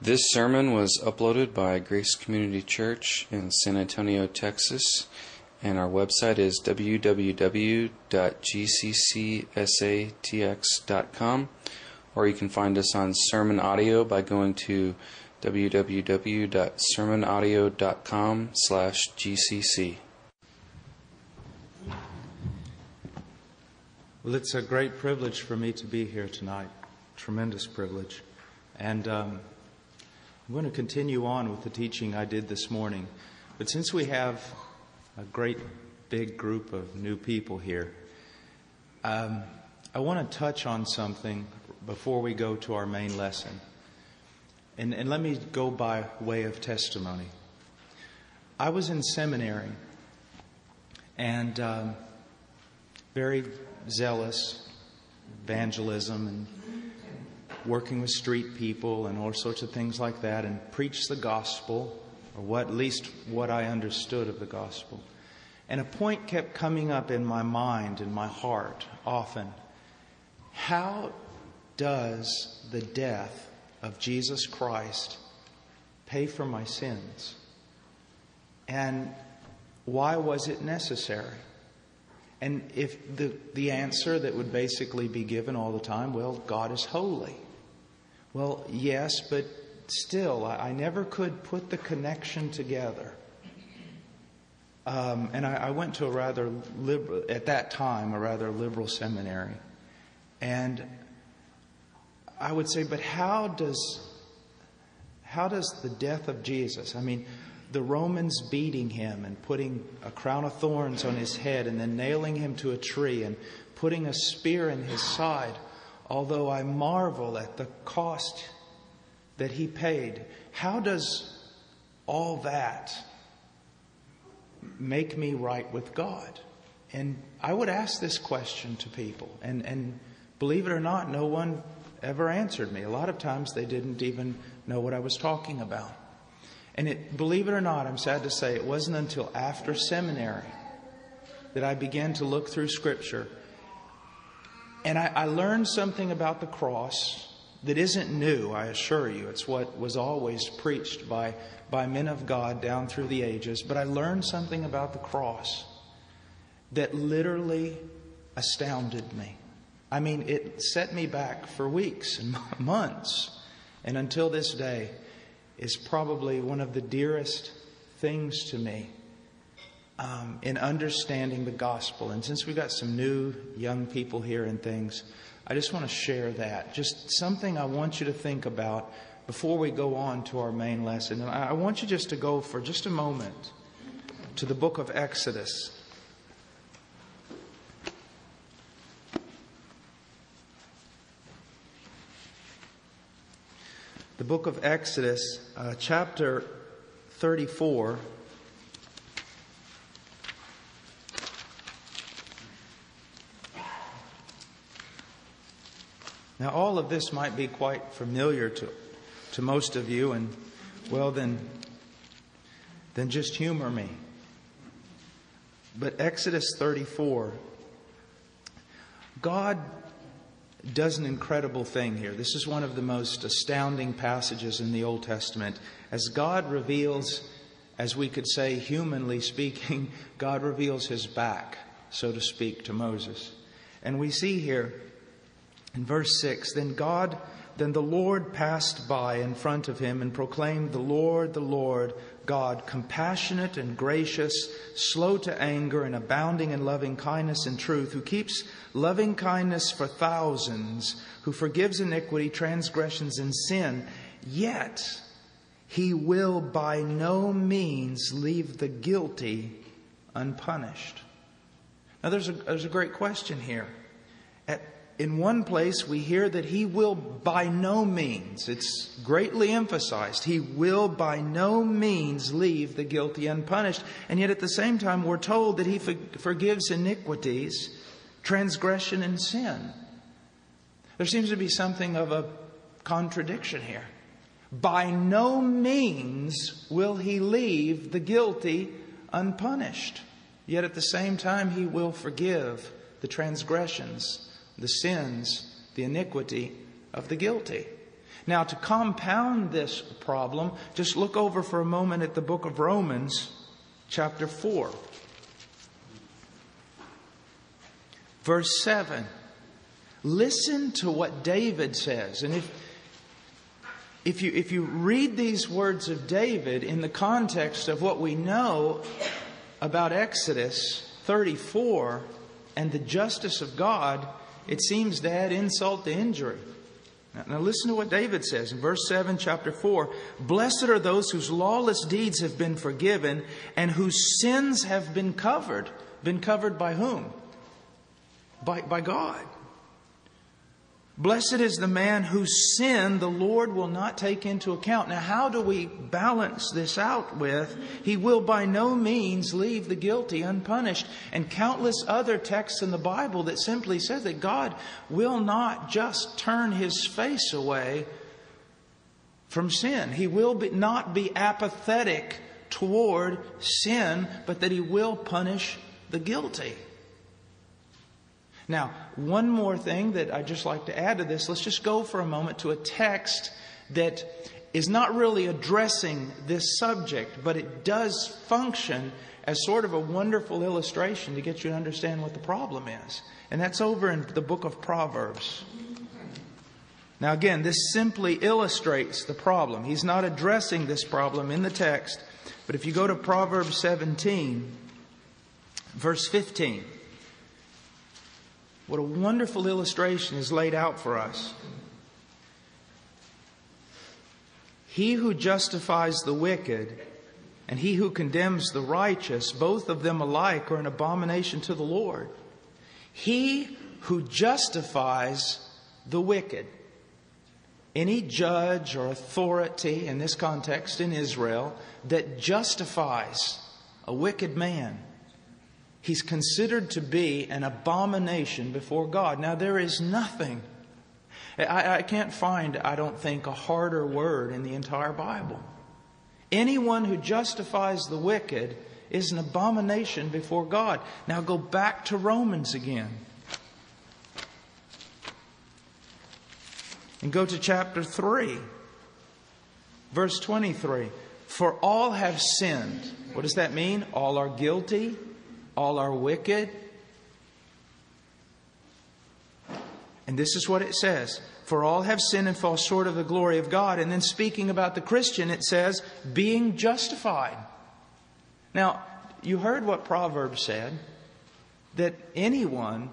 This sermon was uploaded by Grace Community Church in San Antonio, Texas, and our website is www.gccsatx.com, or you can find us on Sermon Audio by going to www.sermonaudio.com/gcc. Well, it's a great privilege for me to be here tonight, tremendous privilege. And I'm going to continue on with the teaching I did this morning. But since we have a great big group of new people here, I want to touch on something before we go to our main lesson. And let me go by way of testimony. I was in seminary and very zealous evangelism and working with street people and all sorts of things like that, and preached the gospel, or what, at least what I understood of the gospel. And a point kept coming up in my mind, in my heart, often. How does the death of Jesus Christ pay for my sins? And why was it necessary? And if the answer that would basically be given all the time, well, God is holy. Well, yes, but still, I never could put the connection together. And I went to a rather liberal seminary. And I would say, but how does the death of Jesus, I mean, the Romans beating him and putting a crown of thorns on his head and then nailing him to a tree and putting a spear in his side, although I marvel at the cost that he paid, how does all that make me right with God? And I would ask this question to people, and believe it or not, no one ever answered me. A lot of times they didn't even know what I was talking about. And believe it or not, I'm sad to say, it wasn't until after seminary that I began to look through Scripture. And I learned something about the cross that isn't new, I assure you. It's what was always preached by men of God down through the ages. But I learned something about the cross that literally astounded me. I mean, it set me back for weeks and months. And until this day, is probably one of the dearest things to me in understanding the gospel. And since we've got some new young people here and things, I just want to share that. Just something I want you to think about before we go on to our main lesson. And I want you just to go for just a moment to the book of Exodus. The book of Exodus, chapter 34. Now, all of this might be quite familiar to most of you, and well, then just humor me. But Exodus 34, God does an incredible thing here. This is one of the most astounding passages in the Old Testament. As God reveals, as we could say, humanly speaking, God reveals his back, so to speak, to Moses. And we see here in verse 6, Then the Lord passed by in front of him and proclaimed, the Lord, God, compassionate and gracious, slow to anger and abounding in loving kindness and truth, who keeps loving kindness for thousands, who forgives iniquity, transgressions, and sin. Yet he will by no means leave the guilty unpunished. Now there's a great question here. In one place, we hear that he will by no means, it's greatly emphasized, he will by no means leave the guilty unpunished. And yet at the same time, we're told that he forgives iniquities, transgression, and sin. There seems to be something of a contradiction here. By no means will he leave the guilty unpunished. Yet at the same time, he will forgive the transgressions, the sins, the iniquity of the guilty. Now, to compound this problem, just look over for a moment at the book of Romans, chapter 4. Verse 7. Listen to what David says. And if you read these words of David in the context of what we know about Exodus 34 and the justice of God, it seems to add insult to injury. Now listen to what David says in verse 7, chapter 4. Blessed are those whose lawless deeds have been forgiven and whose sins have been covered. Been covered by whom? By God. Blessed is the man whose sin the Lord will not take into account. Now, how do we balance this out with? He will by no means leave the guilty unpunished. And countless other texts in the Bible that simply says that God will not just turn His face away from sin. He will not be apathetic toward sin, but that He will punish the guilty. Now, one more thing that I'd just like to add to this. Let's just go for a moment to a text that is not really addressing this subject, but it does function as sort of a wonderful illustration to get you to understand what the problem is. And that's over in the book of Proverbs. Now, again, this simply illustrates the problem. He's not addressing this problem in the text, but if you go to Proverbs 17, verse 15... what a wonderful illustration is laid out for us. He who justifies the wicked and he who condemns the righteous, both of them alike are an abomination to the Lord. He who justifies the wicked. Any judge or authority in this context in Israel that justifies a wicked man, he's considered to be an abomination before God. Now, there is nothing. I can't find, I don't think, a harder word in the entire Bible. Anyone who justifies the wicked is an abomination before God. Now, go back to Romans again. And go to chapter 3, verse 23. For all have sinned. What does that mean? All are guilty. All are wicked. And this is what it says. For all have sinned and fall short of the glory of God. And then speaking about the Christian, it says, being justified. Now, you heard what Proverbs said, that anyone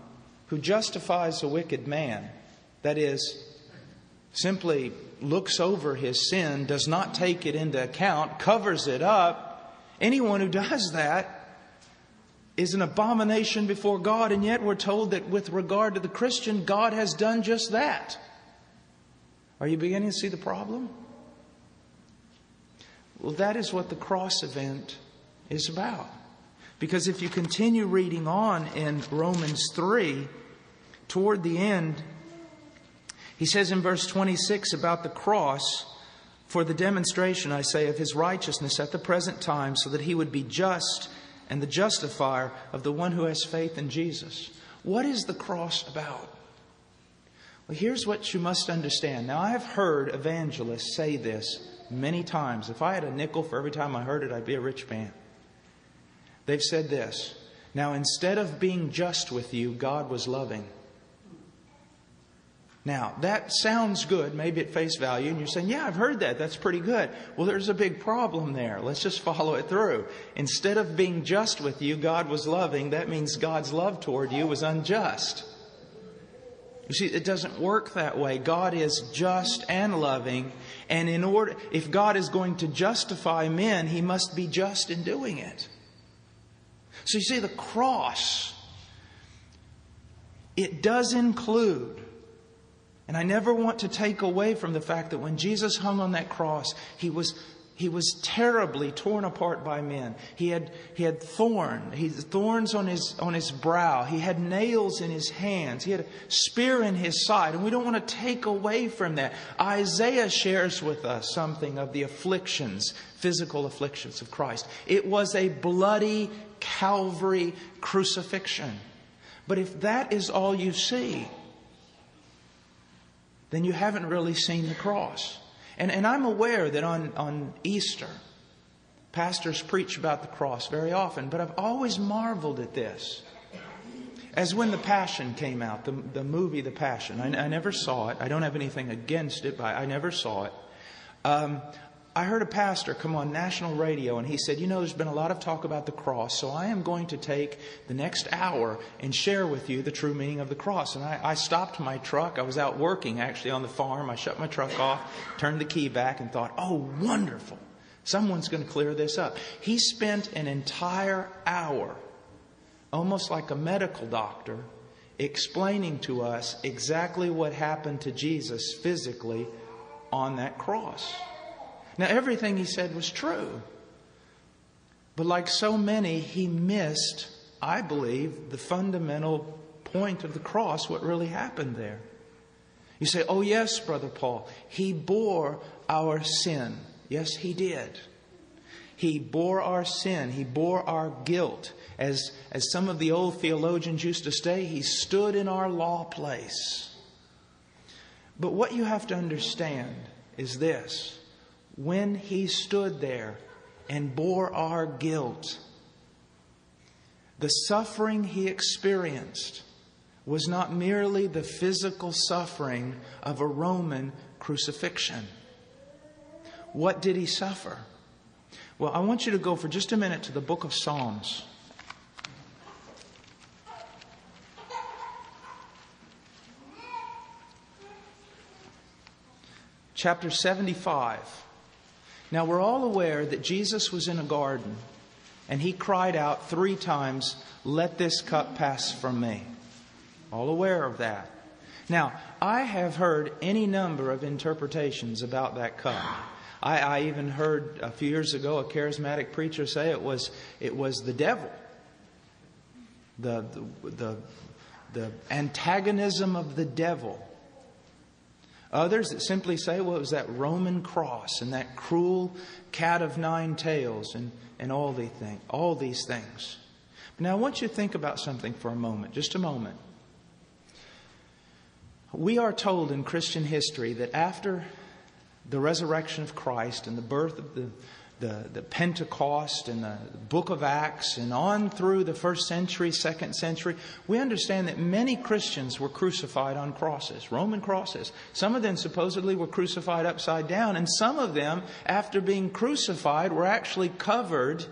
who justifies a wicked man, that is, simply looks over his sin, does not take it into account, covers it up, anyone who does that is an abomination before God, and yet we're told that with regard to the Christian, God has done just that. Are you beginning to see the problem? Well, that is what the cross event is about. Because if you continue reading on in Romans 3, toward the end, he says in verse 26 about the cross, for the demonstration, I say, of His righteousness at the present time, so that He would be just and the justifier of the one who has faith in Jesus. What is the cross about? Well, here's what you must understand. Now, I've heard evangelists say this many times. If I had a nickel for every time I heard it, I'd be a rich man. They've said this. Now, instead of being just with you, God was loving. Now, that sounds good, maybe at face value, and you're saying, yeah, I've heard that, that's pretty good. Well, there's a big problem there. Let's just follow it through. Instead of being just with you, God was loving. That means God's love toward you was unjust. You see, it doesn't work that way. God is just and loving, and if God is going to justify men, He must be just in doing it. So you see, the cross, it does include, and I never want to take away from the fact that when Jesus hung on that cross, He was terribly torn apart by men. He had thorns on his brow. He had nails in His hands. He had a spear in His side. And we don't want to take away from that. Isaiah shares with us something of the afflictions, physical afflictions of Christ. It was a bloody Calvary crucifixion. But if that is all you see, then you haven't really seen the cross. And I'm aware that on Easter, pastors preach about the cross very often, but I've always marveled at this. As when The Passion came out, the movie The Passion, I never saw it. I don't have anything against it, but I never saw it. I heard a pastor come on national radio and he said, you know, there's been a lot of talk about the cross, so I am going to take the next hour and share with you the true meaning of the cross. And I stopped my truck. I was out working actually on the farm. I shut my truck off, turned the key back and thought, oh, wonderful. Someone's going to clear this up. He spent an entire hour, almost like a medical doctor, explaining to us exactly what happened to Jesus physically on that cross. Now, everything he said was true. But like so many, he missed, I believe, the fundamental point of the cross, what really happened there. You say, oh, yes, Brother Paul, he bore our sin. Yes, he did. He bore our sin. He bore our guilt. As some of the old theologians used to say, he stood in our law place. But what you have to understand is this. When he stood there and bore our guilt, the suffering he experienced was not merely the physical suffering of a Roman crucifixion. What did he suffer? Well, I want you to go for just a minute to the book of Psalms. Chapter 75. Now, we're all aware that Jesus was in a garden and he cried out 3 times, let this cup pass from me. All aware of that. Now, I have heard any number of interpretations about that cup. I even heard a few years ago a charismatic preacher say it was the devil. The antagonism of the devil. Others that simply say, well, it was that Roman cross and that cruel cat of 9 tails and all these things. Now, I want you to think about something for a moment, just a moment. We are told in Christian history that after the resurrection of Christ and the birth of the Pentecost and the Book of Acts and on through the 1st century, 2nd century, we understand that many Christians were crucified on crosses, Roman crosses. Some of them supposedly were crucified upside down, and some of them, after being crucified, were actually covered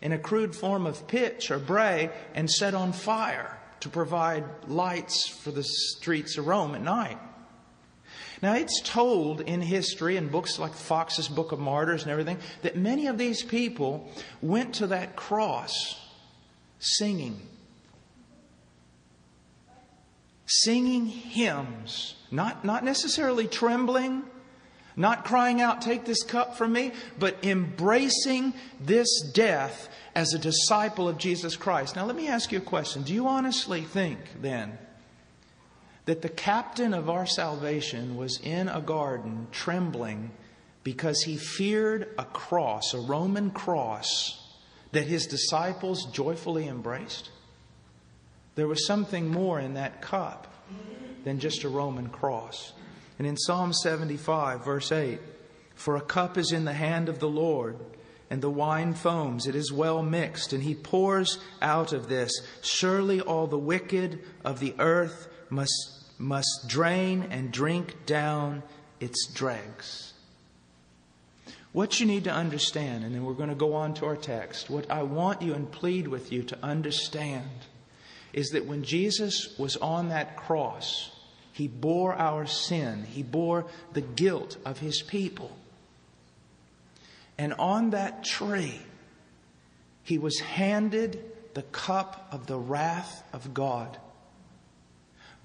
in a crude form of pitch or bray and set on fire to provide lights for the streets of Rome at night. Now, it's told in history, in books like Fox's Book of Martyrs and everything, that many of these people went to that cross singing. Singing hymns. Not necessarily trembling, not crying out, take this cup from me, but embracing this death as a disciple of Jesus Christ. Now, let me ask you a question. Do you honestly think, then, that the captain of our salvation was in a garden trembling because he feared a cross, a Roman cross, that his disciples joyfully embraced? There was something more in that cup than just a Roman cross. And in Psalm 75, verse 8, for a cup is in the hand of the Lord, and the wine foams, it is well mixed, and he pours out of this. Surely all the wicked of the earth must drain and drink down its dregs. What you need to understand, and then we're going to go on to our text, what I want you and plead with you to understand is that when Jesus was on that cross, he bore our sin. He bore the guilt of his people. And on that tree, he was handed the cup of the wrath of God.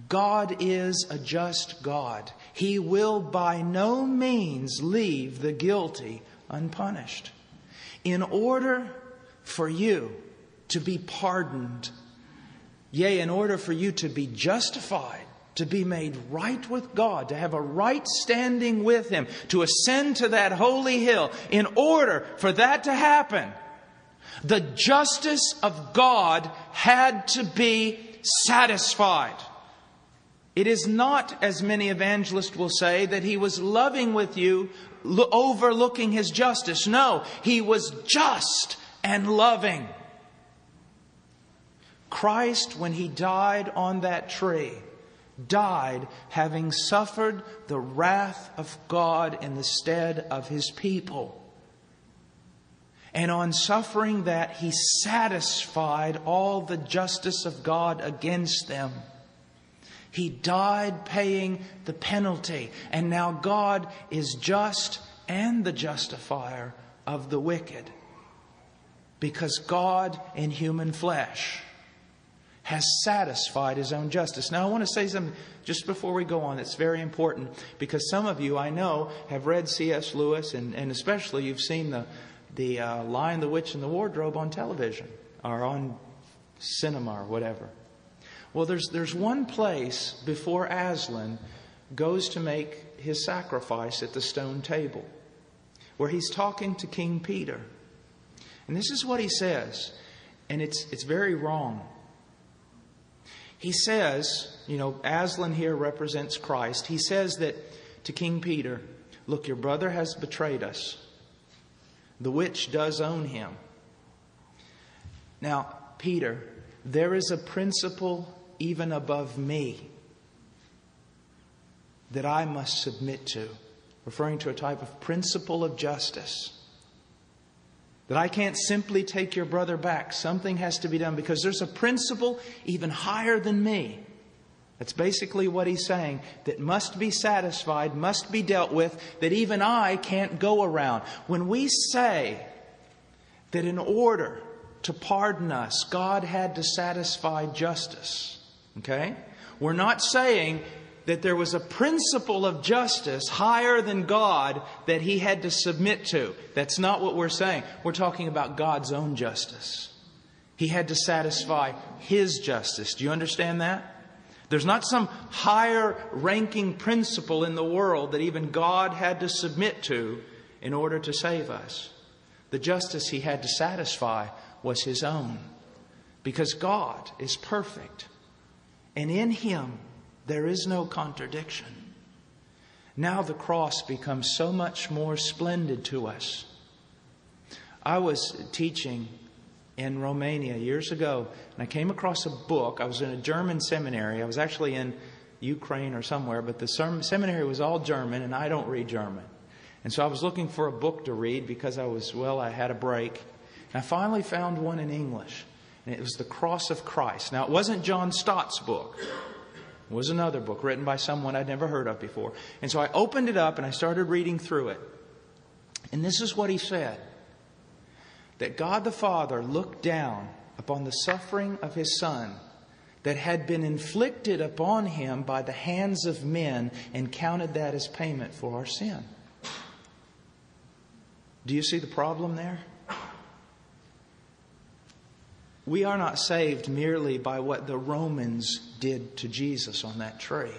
God is a just God. He will by no means leave the guilty unpunished. In order for you to be pardoned, yea, in order for you to be justified, to be made right with God, to have a right standing with Him, to ascend to that holy hill, in order for that to happen, the justice of God had to be satisfied. It is not, as many evangelists will say, that he was loving with you, overlooking his justice. No, he was just and loving. Christ, when he died on that tree, died having suffered the wrath of God in the stead of his people. And on suffering that, he satisfied all the justice of God against them. He died paying the penalty. And now God is just and the justifier of the wicked. Because God in human flesh has satisfied his own justice. Now I want to say something just before we go on that's very important. Because some of you, I know, have read C.S. Lewis. And especially you've seen the Lion, the Witch and the Wardrobe on television. Or on cinema or whatever. Well, there's one place before Aslan goes to make his sacrifice at the stone table where he's talking to King Peter. And this is what he says. And it's very wrong. He says, you know, Aslan here represents Christ. He says that to King Peter, look, your brother has betrayed us. The witch does own him. Now, Peter, there is a principle even above me that I must submit to, referring to a type of principle of justice. That I can't simply take your brother back. Something has to be done because there's a principle even higher than me. That's basically what he's saying. That must be satisfied, must be dealt with, that even I can't go around. When we say that in order to pardon us, God had to satisfy justice. Okay? We're not saying that there was a principle of justice higher than God that he had to submit to. That's not what we're saying. We're talking about God's own justice. He had to satisfy his justice. Do you understand that? There's not some higher ranking principle in the world that even God had to submit to in order to save us. The justice he had to satisfy was his own. Because God is perfect. And in him, there is no contradiction. Now the cross becomes so much more splendid to us. I was teaching in Romania years ago, and I came across a book. I was in a German seminary. I was actually in Ukraine or somewhere, but the seminary was all German, and I don't read German. And so I was looking for a book to read because I had a break. And I finally found one in English. And it was The Cross of Christ. Now, it wasn't John Stott's book. It was another book written by someone I'd never heard of before. And so I opened it up and I started reading through it. And this is what he said. That God the Father looked down upon the suffering of His Son that had been inflicted upon Him by the hands of men and counted that as payment for our sin. Do you see the problem there? We are not saved merely by what the Romans did to Jesus on that tree.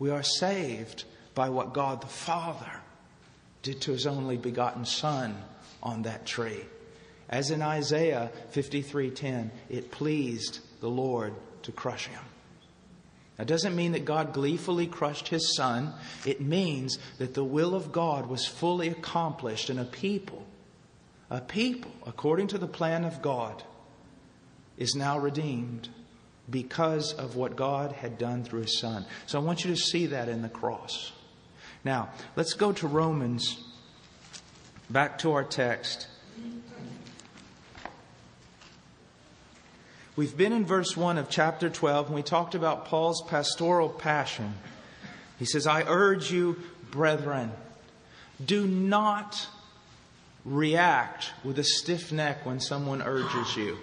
We are saved by what God the Father did to His only begotten Son on that tree. As in Isaiah 53:10, it pleased the Lord to crush Him. That doesn't mean that God gleefully crushed His Son. It means that the will of God was fully accomplished in a people, according to the plan of God, is now redeemed because of what God had done through His Son. So I want you to see that in the cross. Now, let's go to Romans, back to our text. We've been in verse 1 of chapter 12, and we talked about Paul's pastoral passion. He says, I urge you, brethren, do not react with a stiff neck when someone urges you.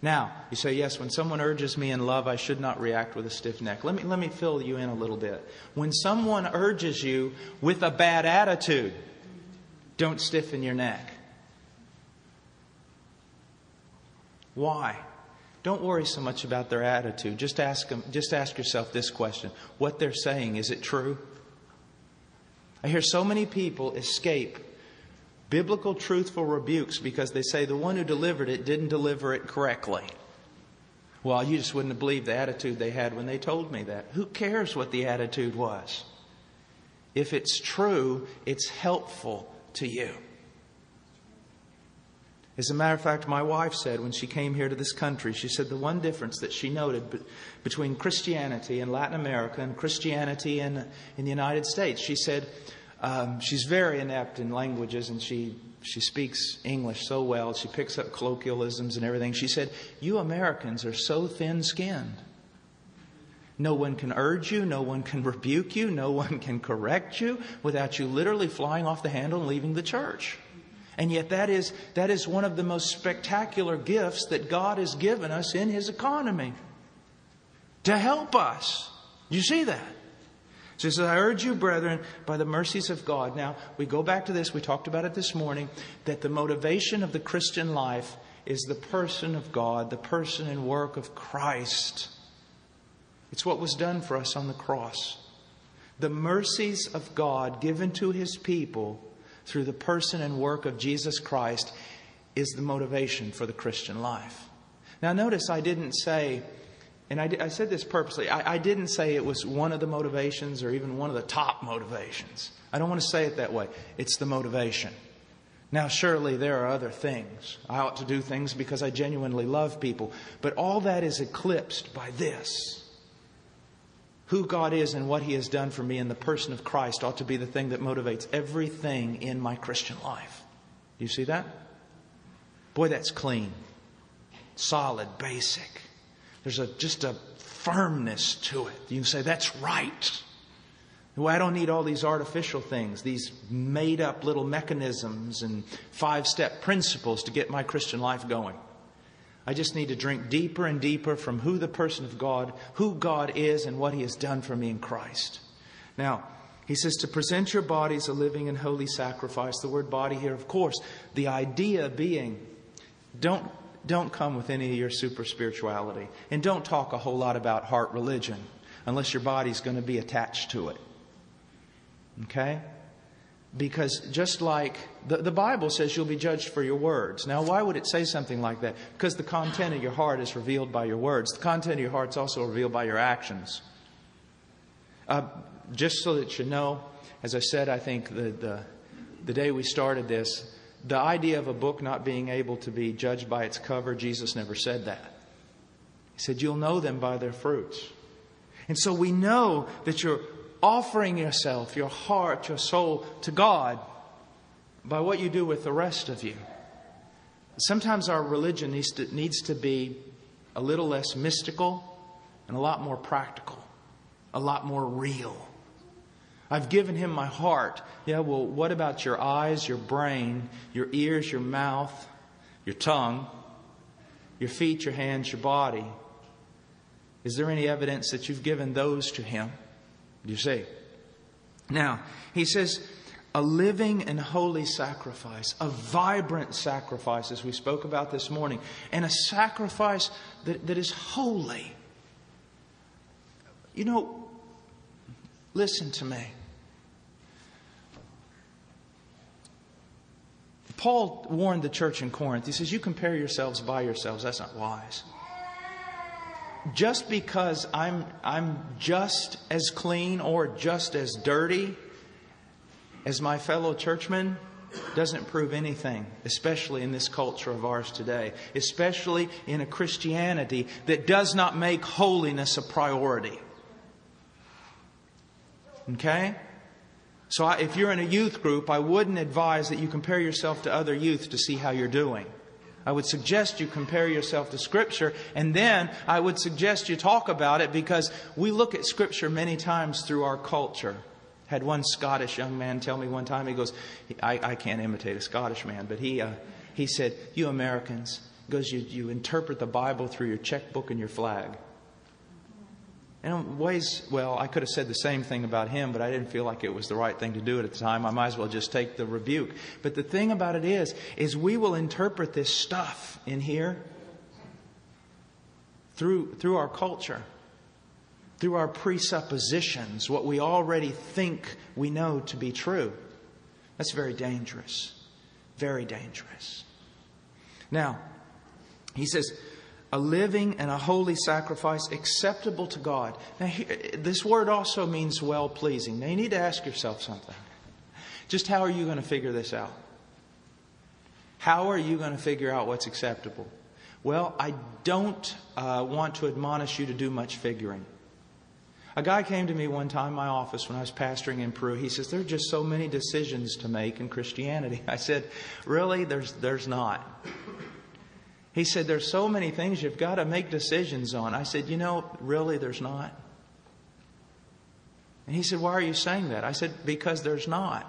Now, you say, yes, when someone urges me in love, I should not react with a stiff neck. Let me fill you in a little bit. When someone urges you with a bad attitude, don't stiffen your neck. Why? Don't worry so much about their attitude. Just ask yourself this question. What they're saying, is it true? I hear so many people escape biblical truthful rebukes because they say the one who delivered it didn't deliver it correctly. Well, you just wouldn't have believed the attitude they had when they told me that. Who cares what the attitude was? If it's true, it's helpful to you. As a matter of fact, my wife said when she came here to this country, she said the one difference that she noted between Christianity in Latin America and Christianity in the United States, she said she's very inept in languages and she speaks English so well. She picks up colloquialisms and everything. She said, you Americans are so thin-skinned. No one can urge you. No one can rebuke you. No one can correct you without you literally flying off the handle and leaving the church. And yet that is one of the most spectacular gifts that God has given us in His economy. To help us. You see that? So He says, I urge you, brethren, by the mercies of God. Now, we go back to this. We talked about it this morning. That the motivation of the Christian life is the person of God. The person and work of Christ. It's what was done for us on the cross. The mercies of God given to His people through the person and work of Jesus Christ is the motivation for the Christian life. Now notice I didn't say, and I said this purposely, I didn't say it was one of the motivations or even one of the top motivations. I don't want to say it that way. It's the motivation. Now surely there are other things. I ought to do things because I genuinely love people. But all that is eclipsed by this. Who God is and what He has done for me in the person of Christ ought to be the thing that motivates everything in my Christian life. You see that? Boy, that's clean. Solid, basic. There's just a firmness to it. You can say, that's right. Well, I don't need all these artificial things, these made-up little mechanisms and five-step principles to get my Christian life going. I just need to drink deeper and deeper from who the person of God, who God is and what He has done for me in Christ. Now, He says to present your bodies a living and holy sacrifice. The word body here, of course, the idea being don't come with any of your super spirituality. And don't talk a whole lot about heart religion unless your body's going to be attached to it. Okay? Because just like the Bible says, you'll be judged for your words. Now, why would it say something like that? Because the content of your heart is revealed by your words. The content of your heart is also revealed by your actions. Just so that you know, as I said, I think the day we started this, the idea of a book not being able to be judged by its cover, Jesus never said that. He said, you'll know them by their fruits. And so we know that you're offering yourself, your heart, your soul to God by what you do with the rest of you. Sometimes our religion needs to be a little less mystical and a lot more practical, a lot more real. I've given Him my heart. Yeah, well, what about your eyes, your brain, your ears, your mouth, your tongue, your feet, your hands, your body? Is there any evidence that you've given those to Him? You see? Now, He says, a living and holy sacrifice, a vibrant sacrifice, as we spoke about this morning, and a sacrifice that is holy. You know, listen to me. Paul warned the church in Corinth. He says, you compare yourselves by yourselves. That's not wise. Just because I'm just as clean or just as dirty as my fellow churchmen doesn't prove anything, especially in this culture of ours today, especially in a Christianity that does not make holiness a priority. Okay? So if you're in a youth group, I wouldn't advise that you compare yourself to other youth to see how you're doing. I would suggest you compare yourself to Scripture, and then I would suggest you talk about it, because we look at Scripture many times through our culture. I had one Scottish young man tell me one time, he goes, I can't imitate a Scottish man, but he said, you Americans, he goes, you interpret the Bible through your checkbook and your flag. And ways, well, I could have said the same thing about him, but I didn't feel like it was the right thing to do it at the time. I might as well just take the rebuke. But the thing about it is we will interpret this stuff in here through our culture, through our presuppositions, what we already think we know to be true. That's very dangerous. Very dangerous. Now, he says, a living and a holy sacrifice acceptable to God. Now, this word also means well-pleasing. Now, you need to ask yourself something. Just how are you going to figure this out? How are you going to figure out what's acceptable? Well, I don't want to admonish you to do much figuring. A guy came to me one time in my office when I was pastoring in Peru. He says, there are just so many decisions to make in Christianity. I said, really? There's not. He said, there's so many things you've got to make decisions on. I said, you know, really, there's not. And he said, why are you saying that? I said, because there's not.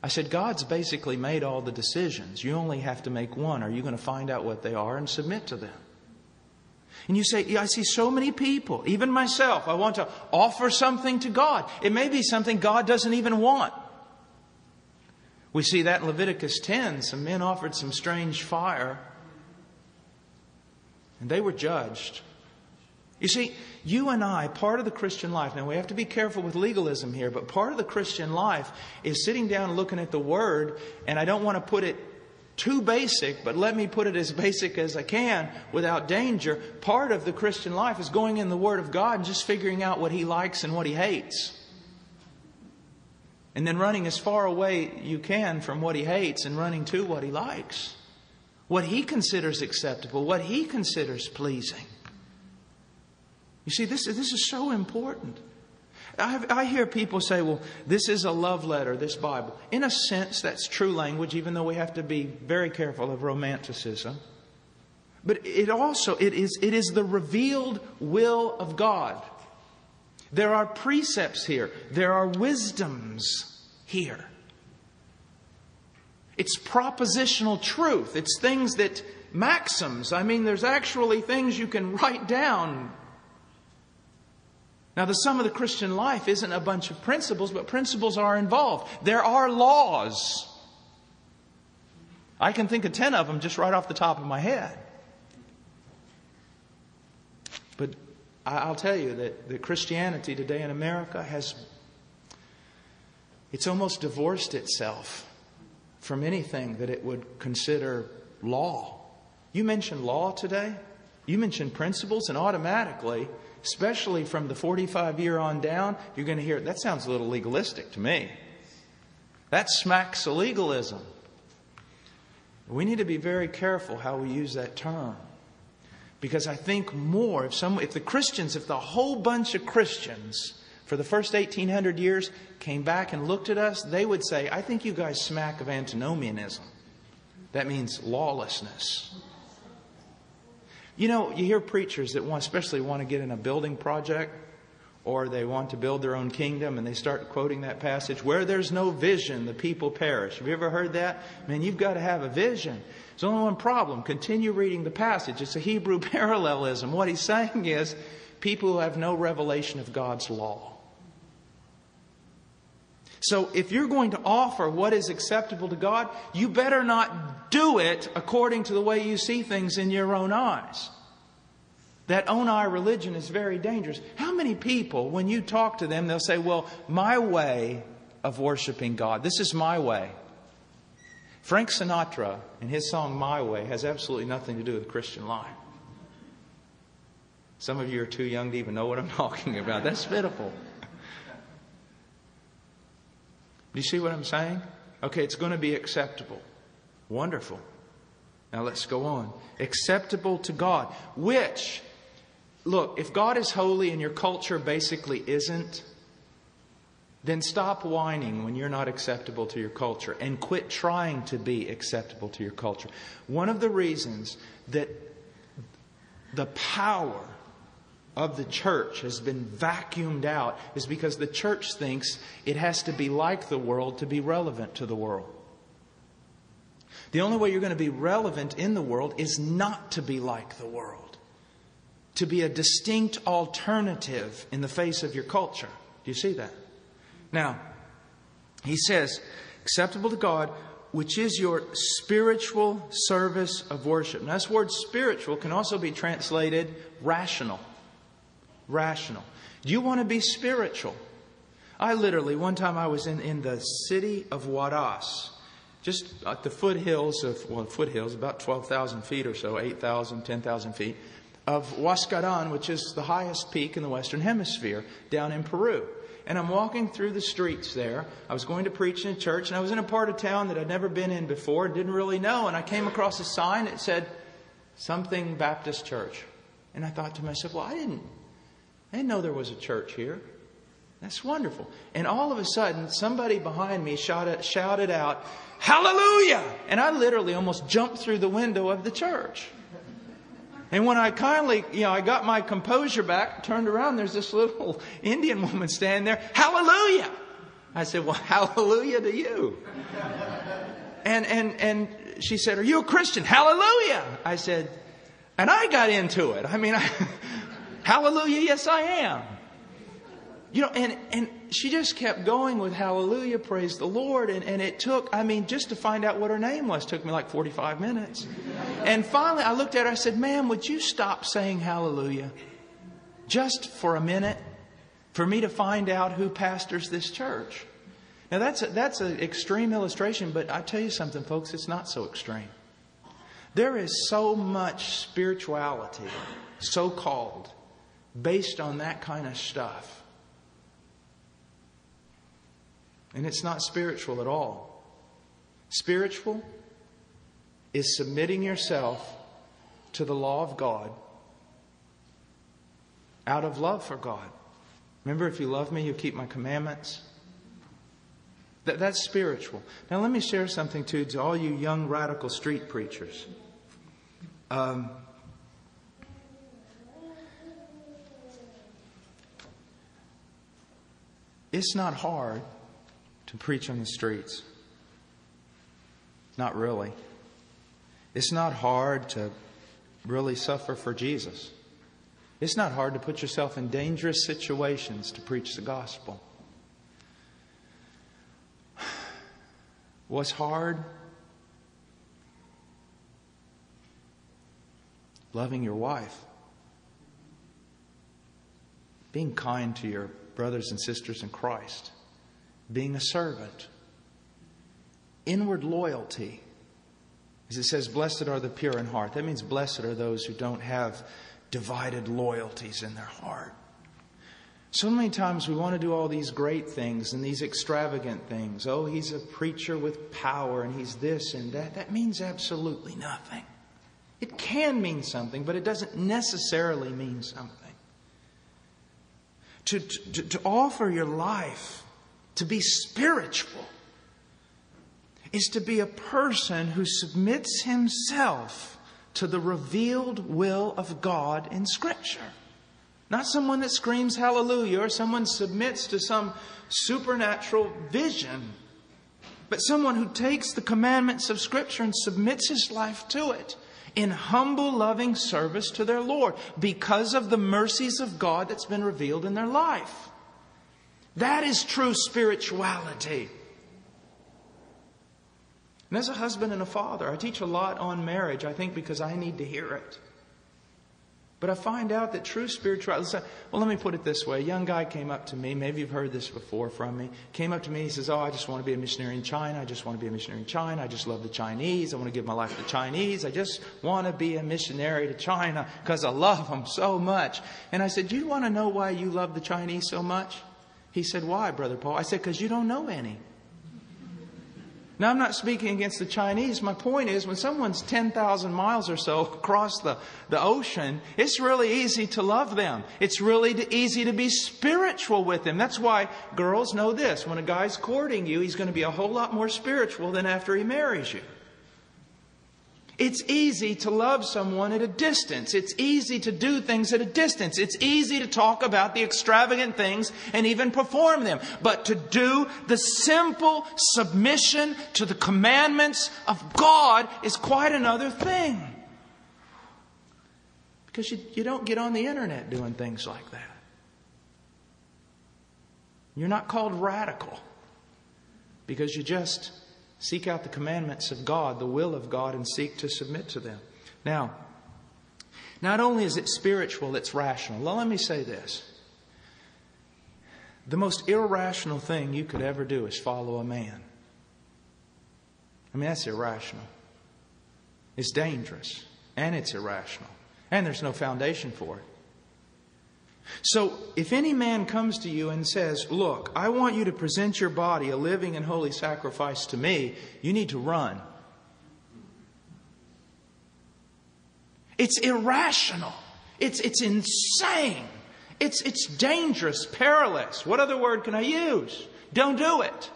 I said, God's basically made all the decisions. You only have to make one. Are you going to find out what they are and submit to them? And you say, yeah, I see so many people, even myself, I want to offer something to God. It may be something God doesn't even want. We see that in Leviticus 10. Some men offered some strange fire, and they were judged. You see, you and I, part of the Christian life, now we have to be careful with legalism here, but part of the Christian life is sitting down and looking at the Word, and I don't want to put it too basic, but let me put it as basic as I can without danger. Part of the Christian life is going in the Word of God and just figuring out what He likes and what He hates. And then running as far away you can from what He hates and running to what He likes. What He considers acceptable, what He considers pleasing. You see, this is so important. I hear people say, well, this is a love letter, this Bible. In a sense, that's true language, even though we have to be very careful of romanticism. But it also, it is the revealed will of God. There are precepts here. There are wisdoms here. It's propositional truth. It's things that, maxims. I mean, there's actually things you can write down. Now, the sum of the Christian life isn't a bunch of principles, but principles are involved. There are laws. I can think of 10 of them just right off the top of my head. But I'll tell you that Christianity today in America has, it's almost divorced itself from anything that it would consider law. You mention law today, you mention principles, and automatically, especially from the 45 year on down, you're going to hear, that sounds a little legalistic to me. That smacks of legalism. We need to be very careful how we use that term. Because I think more, if the whole bunch of Christians for the first 1800 years came back and looked at us, they would say, I think you guys smack of antinomianism. That means lawlessness. You know, you hear preachers that especially want to get in a building project, or they want to build their own kingdom, and they start quoting that passage, where there's no vision, the people perish. Have you ever heard that? Man, you've got to have a vision. There's only one problem. Continue reading the passage. It's a Hebrew parallelism. What he's saying is, people who have no revelation of God's law. So if you're going to offer what is acceptable to God, you better not do it according to the way you see things in your own eyes. That own eye religion is very dangerous. How many people, when you talk to them, they'll say, well, my way of worshiping God, this is my way. Frank Sinatra and his song My Way has absolutely nothing to do with the Christian life. Some of you are too young to even know what I'm talking about. That's pitiful. Do you see what I'm saying? Okay, it's going to be acceptable. Wonderful. Now let's go on. Acceptable to God. Which, look, if God is holy and your culture basically isn't, then stop whining when you're not acceptable to your culture and quit trying to be acceptable to your culture. One of the reasons that the power of the church has been vacuumed out is because the church thinks it has to be like the world to be relevant to the world. The only way you're going to be relevant in the world is not to be like the world, to be a distinct alternative in the face of your culture. Do you see that? Now, he says, acceptable to God, which is your spiritual service of worship. Now, this word spiritual can also be translated rational. Rational. You want to be spiritual. I literally, one time I was in the city of Huaraz, just at the foothills of, well, foothills, about 12,000 feet or so, 8,000, 10,000 feet, of Huascaran, which is the highest peak in the Western Hemisphere, down in Peru. And I'm walking through the streets there. I was going to preach in a church, and I was in a part of town that I'd never been in before, didn't really know, and I came across a sign that said, something Baptist Church. And I thought to myself, well, I didn't know there was a church here. That's wonderful. And all of a sudden, somebody behind me shouted out, "Hallelujah!" And I literally almost jumped through the window of the church. And when I kindly, I got my composure back, turned around, there's this little Indian woman standing there. "Hallelujah!" I said, "Well, hallelujah to you." And she said, "Are you a Christian?" "Hallelujah!" I said, and I got into it. Hallelujah, yes I am. And she just kept going with hallelujah, praise the Lord. And it took, just to find out what her name was, took me like 45 minutes. And finally, I looked at her, I said, "Ma'am, would you stop saying hallelujah just for a minute for me to find out who pastors this church?" Now, that's an extreme illustration, but I tell you something, folks, it's not so extreme. There is so much spirituality, so-called, based on that kind of stuff. And it's not spiritual at all. Spiritual is submitting yourself to the law of God out of love for God. Remember, if you love me, you keep my commandments. That's spiritual. Now, let me share something, too, to all you young radical street preachers. It's not hard to preach on the streets. Not really. It's not hard to really suffer for Jesus. It's not hard to put yourself in dangerous situations to preach the gospel. What's hard? Loving your wife. Being kind to your brothers and sisters in Christ. Being a servant. Inward loyalty. As it says, blessed are the pure in heart. That means blessed are those who don't have divided loyalties in their heart. So many times we want to do all these great things and these extravagant things. Oh, he's a preacher with power and he's this and that. That means absolutely nothing. It can mean something, but it doesn't necessarily mean something. To offer your life to be spiritual is to be a person who submits himself to the revealed will of God in Scripture. Not someone that screams hallelujah or someone submits to some supernatural vision, but someone who takes the commandments of Scripture and submits his life to it in humble, loving service to their Lord because of the mercies of God that's been revealed in their life. That is true spirituality. And as a husband and a father, I teach a lot on marriage, I think, because I need to hear it. But I find out that true spirituality... Well, let me put it this way. A young guy came up to me. Maybe you've heard this before from me. Came up to me. He says, "Oh, I just want to be a missionary in China. I just want to be a missionary in China. I just love the Chinese. I want to give my life to the Chinese. I just want to be a missionary to China because I love them so much." And I said, "Do you want to know why you love the Chinese so much?" He said, "Why, Brother Paul?" I said, "Because you don't know any." Now, I'm not speaking against the Chinese. My point is, when someone's 10,000 miles or so across the ocean, it's really easy to love them. It's really easy to be spiritual with them. That's why girls know this. When a guy's courting you, he's going to be a whole lot more spiritual than after he marries you. It's easy to love someone at a distance. It's easy to do things at a distance. It's easy to talk about the extravagant things and even perform them. But to do the simple submission to the commandments of God is quite another thing. Because you don't get on the internet doing things like that. You're not called radical because you just... seek out the commandments of God, the will of God, and seek to submit to them. Now, not only is it spiritual, it's rational. Well, let me say this. The most irrational thing you could ever do is follow a man. I mean, that's irrational. It's dangerous, and it's irrational, and there's no foundation for it. So if any man comes to you and says, look, I want you to present your body a living and holy sacrifice to me, you need to run. It's irrational. It's insane. It's dangerous, perilous. What other word can I use? Don't do it.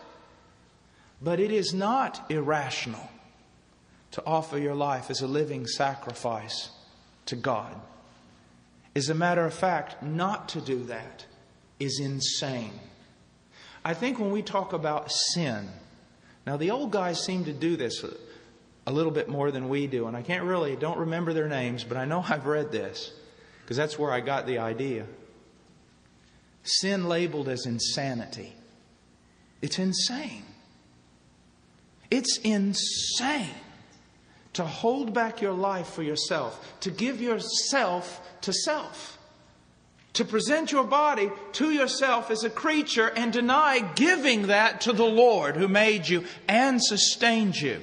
But it is not irrational to offer your life as a living sacrifice to God. As a matter of fact, not to do that is insane. I think when we talk about sin, now the old guys seem to do this a little bit more than we do, and I don't remember their names, but I know I've read this because that's where I got the idea. Sin labeled as insanity. It's insane. It's insane to hold back your life for yourself, to give yourself to self, to present your body to yourself as a creature and deny giving that to the Lord who made you and sustained you.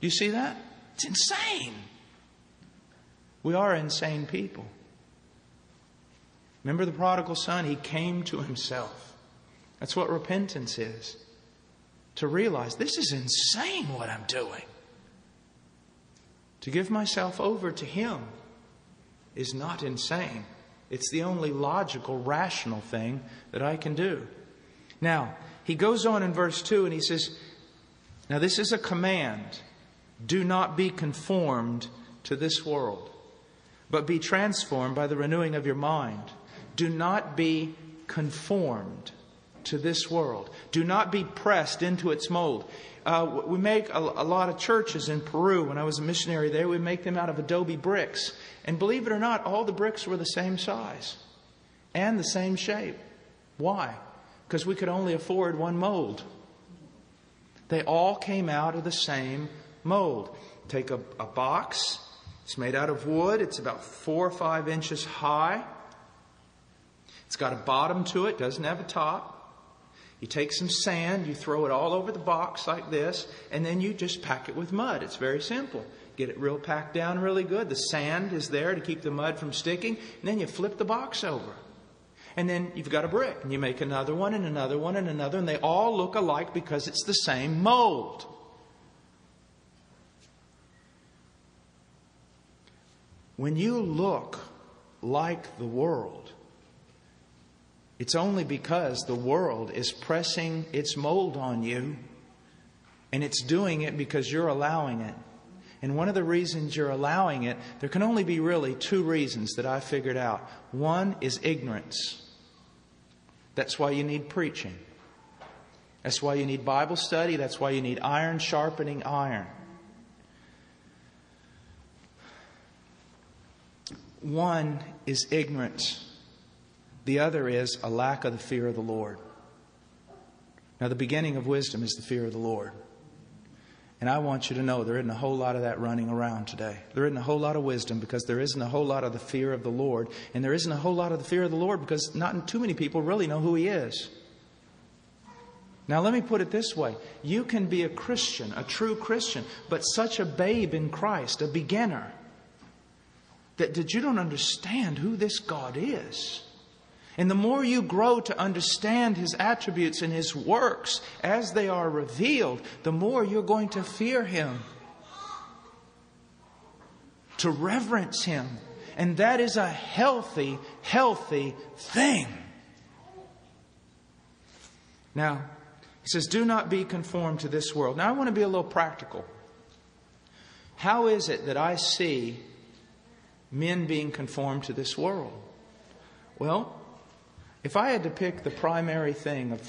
You see that? It's insane. We are insane people. Remember the prodigal son? He came to himself. That's what repentance is. To realize this is insane what I'm doing. To give myself over to Him is not insane. It's the only logical, rational thing that I can do. Now, he goes on in verse 2 and he says, now this is a command. Do not be conformed to this world, but be transformed by the renewing of your mind. Do not be conformed to this world. Do not be pressed into its mold. We make a lot of churches in Peru. When I was a missionary there, we make them out of adobe bricks. And believe it or not, all the bricks were the same size and the same shape. Why? Because we could only afford one mold. They all came out of the same mold. Take a box. It's made out of wood. It's about 4 or 5 inches high. It's got a bottom to it. Doesn't have a top. You take some sand, you throw it all over the box like this, and then you just pack it with mud. It's very simple. Get it real packed down really good. The sand is there to keep the mud from sticking, and then you flip the box over. And then you've got a brick, and you make another one and another one and another, and they all look alike because it's the same mold. When you look like the world, it's only because the world is pressing its mold on you, and it's doing it because you're allowing it. And one of the reasons you're allowing it, there can only be really 2 reasons that I figured out. One is ignorance. That's why you need preaching. That's why you need Bible study. That's why you need iron sharpening iron. One is ignorance. The other is a lack of the fear of the Lord. Now, the beginning of wisdom is the fear of the Lord. And I want you to know there isn't a whole lot of that running around today. There isn't a whole lot of wisdom because there isn't a whole lot of the fear of the Lord. And there isn't a whole lot of the fear of the Lord because not too many people really know who He is. Now, let me put it this way. You can be a Christian, a true Christian, but such a babe in Christ, a beginner, that you don't understand who this God is. And the more you grow to understand His attributes and His works as they are revealed, the more you're going to fear Him, to reverence Him. And that is a healthy, healthy thing. Now, he says, do not be conformed to this world. Now, I want to be a little practical. How is it that I see men being conformed to this world? Well, if I had to pick the primary thing of,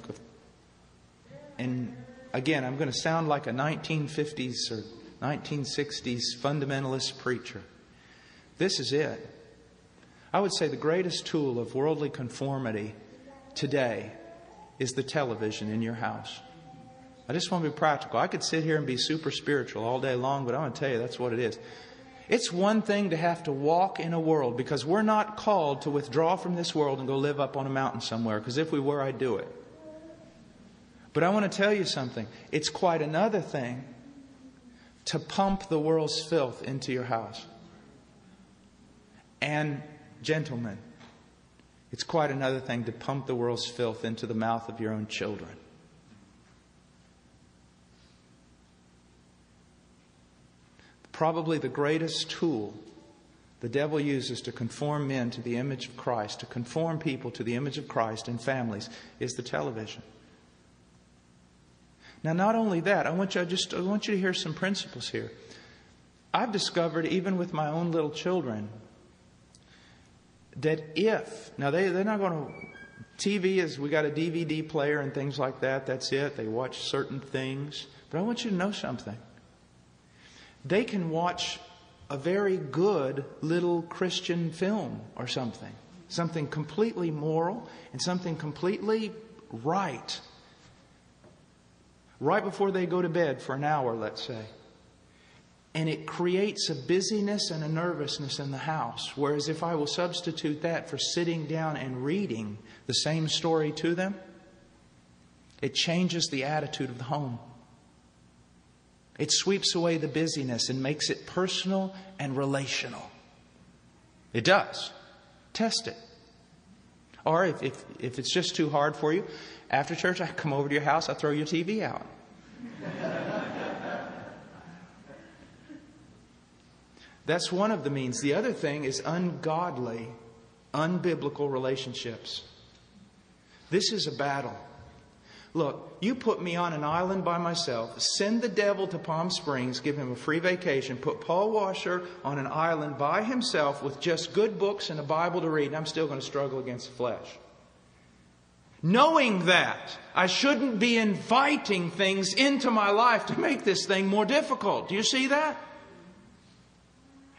and again, I'm going to sound like a 1950s or 1960s fundamentalist preacher. This is it. I would say the greatest tool of worldly conformity today is the television in your house. I just want to be practical. I could sit here and be super spiritual all day long, but I'm going to tell you that's what it is. It's one thing to have to walk in a world because we're not called to withdraw from this world and go live up on a mountain somewhere, because if we were, I'd do it. But I want to tell you something. It's quite another thing to pump the world's filth into your house. And gentlemen, it's quite another thing to pump the world's filth into the mouth of your own children. Probably the greatest tool the devil uses to conform men to the image of Christ, to conform people to the image of Christ in families, is the television. Now, not only that, I want you to hear some principles here. I've discovered, even with my own little children, that they're not going to, TV is, we got a DVD player and things like that. That's it. They watch certain things. But I want you to know something. They can watch a very good little Christian film or something completely moral and something completely right. Right before they go to bed for an hour, let's say. And it creates a busyness and a nervousness in the house. Whereas if I will substitute that for sitting down and reading the same story to them, it changes the attitude of the home. It sweeps away the busyness and makes it personal and relational. It does. Test it. Or if it's just too hard for you, after church, I come over to your house, I throw your TV out. That's one of the means. The other thing is ungodly, unbiblical relationships. This is a battle. Look, you put me on an island by myself, send the devil to Palm Springs, give him a free vacation, put Paul Washer on an island by himself with just good books and a Bible to read, and I'm still going to struggle against the flesh. Knowing that, I shouldn't be inviting things into my life to make this thing more difficult. Do you see that?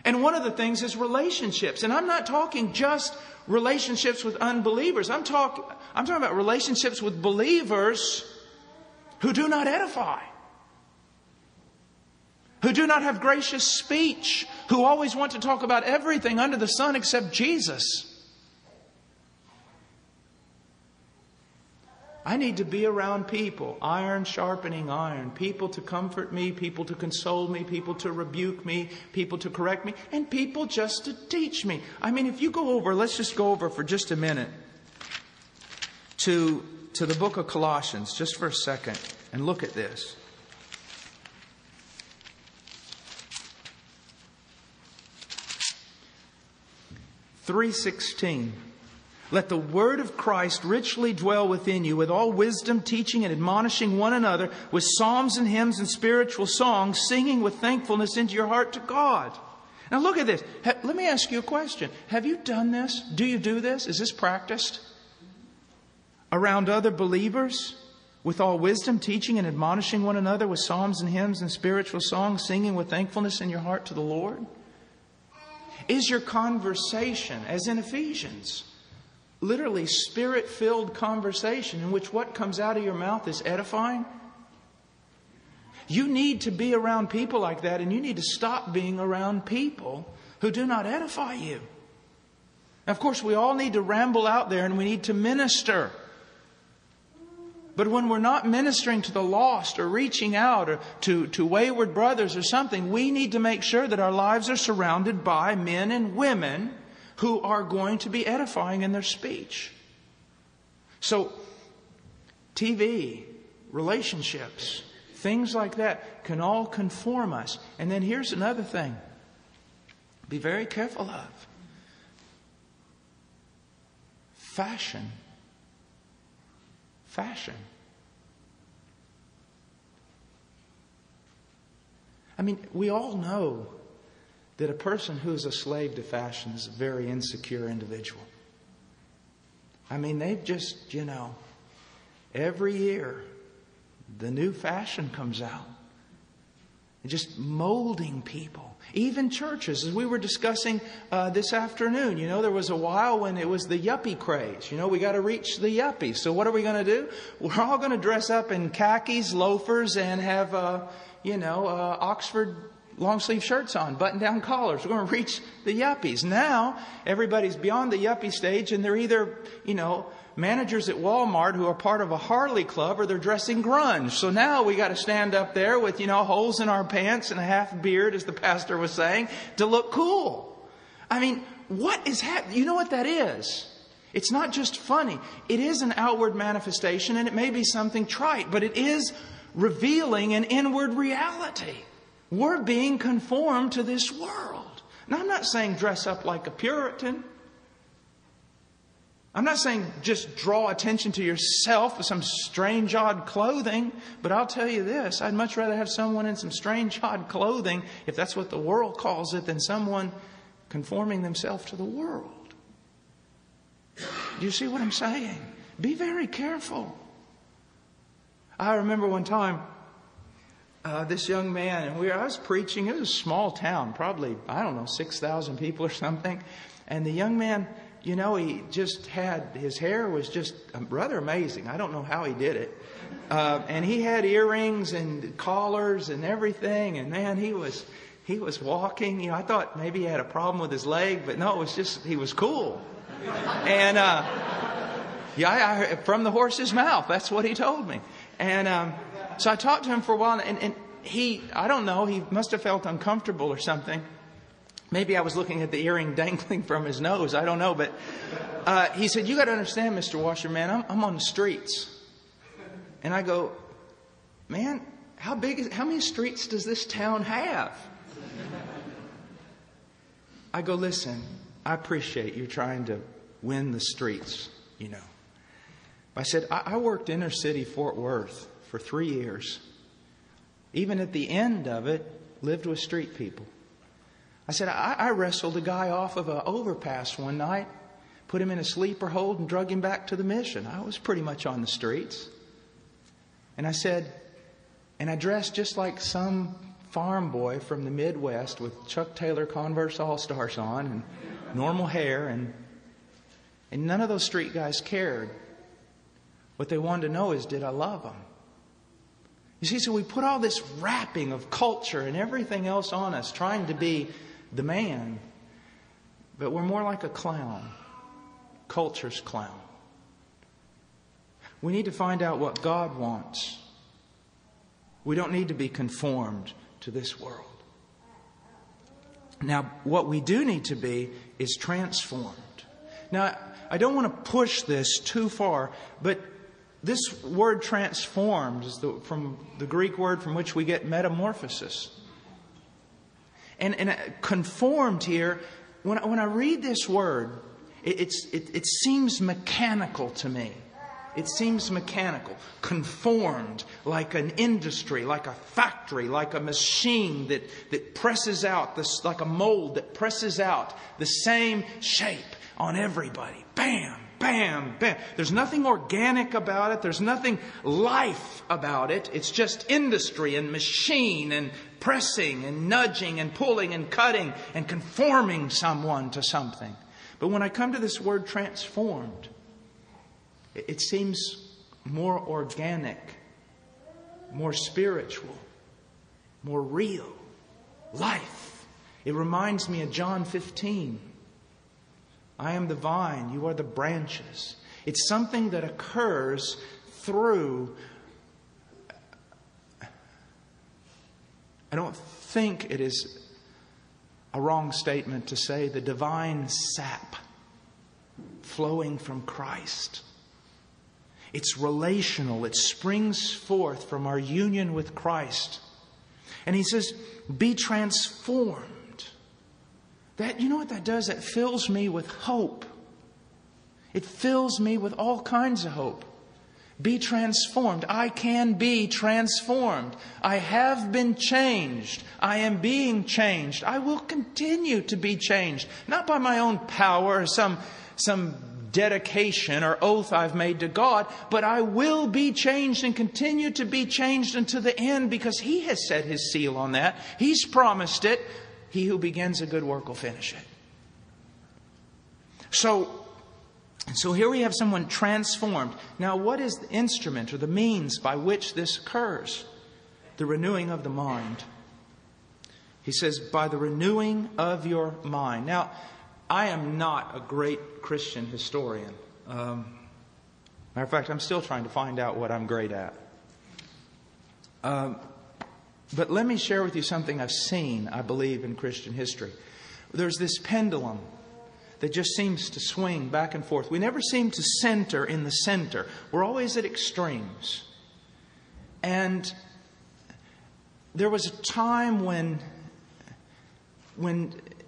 And one of the things is relationships. And I'm not talking just relationships with unbelievers. I'm talking about relationships with believers who do not edify, who do not have gracious speech, who always want to talk about everything under the sun except Jesus. I need to be around people, iron sharpening iron, people to comfort me, people to console me, people to rebuke me, people to correct me, and people just to teach me. I mean, if you go over, let's just go over for just a minute to the book of Colossians, just for a second, and look at this. Colossians 3:16. Let the word of Christ richly dwell within you, with all wisdom, teaching and admonishing one another, with psalms and hymns and spiritual songs, singing with thankfulness into your heart to God. Now look at this. Let me ask you a question. Have you done this? Do you do this? Is this practiced? Around other believers, with all wisdom, teaching and admonishing one another, with psalms and hymns and spiritual songs, singing with thankfulness in your heart to the Lord? Is your conversation, as in Ephesians, literally spirit-filled conversation in which what comes out of your mouth is edifying? You need to be around people like that, and you need to stop being around people who do not edify you. Now, of course, we all need to ramble out there and we need to minister. But when we're not ministering to the lost or reaching out or to wayward brothers or something, we need to make sure that our lives are surrounded by men and women who are going to be edifying in their speech. So, TV, relationships, things like that can all conform us. And then here's another thing. Be very careful of. Fashion. Fashion. I mean, we all know that a person who is a slave to fashion is a very insecure individual. I mean, they've just, every year the new fashion comes out. Just molding people. Even churches, as we were discussing this afternoon, there was a while when it was the yuppie craze. We got to reach the yuppies. So what are we going to do? We're all going to dress up in khakis, loafers, and have, Oxford long-sleeve shirts on, button-down collars. We're going to reach the yuppies. Now, everybody's beyond the yuppie stage, and they're either, managers at Walmart who are part of a Harley Club, or they're dressing grunge. So now we got to stand up there with, holes in our pants and a half beard, as the pastor was saying, to look cool. I mean, what is happening? You know what that is? It's not just funny. It is an outward manifestation, and it may be something trite, but it is revealing an inward reality. We're being conformed to this world. Now, I'm not saying dress up like a Puritan. I'm not saying just draw attention to yourself with some strange, odd clothing. But I'll tell you this, I'd much rather have someone in some strange, odd clothing, if that's what the world calls it, than someone conforming themselves to the world. Do you see what I'm saying? Be very careful. I remember one time, this young man, and I was preaching. It was a small town, probably, 6,000 people or something. And the young man, he just had, his hair was just rather amazing. I don't know how he did it. And he had earrings and collars and everything. And man, he was walking. I thought maybe he had a problem with his leg, but no, it was just, he was cool. And I from the horse's mouth, that's what he told me. And so I talked to him for a while, and he must have felt uncomfortable or something. Maybe I was looking at the earring dangling from his nose, I don't know. But he said, "You got to understand, Mr. Washer, man, I'm on the streets." And I go, "Man, how many streets does this town have?" I go, "Listen, I appreciate you trying to win the streets, I said, I worked inner city Fort Worth for 3 years. Even at the end of it, lived with street people. I said, I wrestled a guy off of an overpass one night, put him in a sleeper hold, and drug him back to the mission. I was pretty much on the streets. And I said, and I dressed just like some farm boy from the Midwest with Chuck Taylor Converse All-Stars on and normal hair. And none of those street guys cared. What they wanted to know is, did I love them?" You see, so we put all this wrapping of culture and everything else on us, trying to be the man. But we're more like a clown. Culture's clown. We need to find out what God wants. We don't need to be conformed to this world. Now, what we do need to be is transformed. Now, I don't want to push this too far, but this word transformed is from the Greek word from which we get metamorphosis. And conformed here, when I read this word, it seems mechanical to me. It seems mechanical. Conformed, like an industry, like a factory, like a machine that presses out, like a mold that presses out the same shape on everybody. Bam, bam, bam. There's nothing organic about it. There's nothing life about it. It's just industry and machine and pressing and nudging and pulling and cutting and conforming someone to something. But when I come to this word transformed, it seems more organic, more spiritual, more real, life. It reminds me of John 15. I am the vine, you are the branches. It's something that occurs through, I don't think it is a wrong statement to say, the divine sap flowing from Christ. It's relational. It springs forth from our union with Christ. And he says, be transformed. That, you know what that does? That fills me with hope. It fills me with all kinds of hope. Be transformed. I can be transformed. I have been changed. I am being changed. I will continue to be changed. Not by my own power or some dedication or oath I've made to God, but I will be changed and continue to be changed until the end, because He has set His seal on that. He's promised it. He who begins a good work will finish it. So here we have someone transformed. Now, what is the instrument or the means by which this occurs? The renewing of the mind. He says, by the renewing of your mind. Now, I am not a great Christian historian. Matter of fact, I'm still trying to find out what I'm great at. But let me share with you something I've seen, I believe, in Christian history. There's this pendulum that just seems to swing back and forth. We never seem to center in the center. We're always at extremes. And there was a time when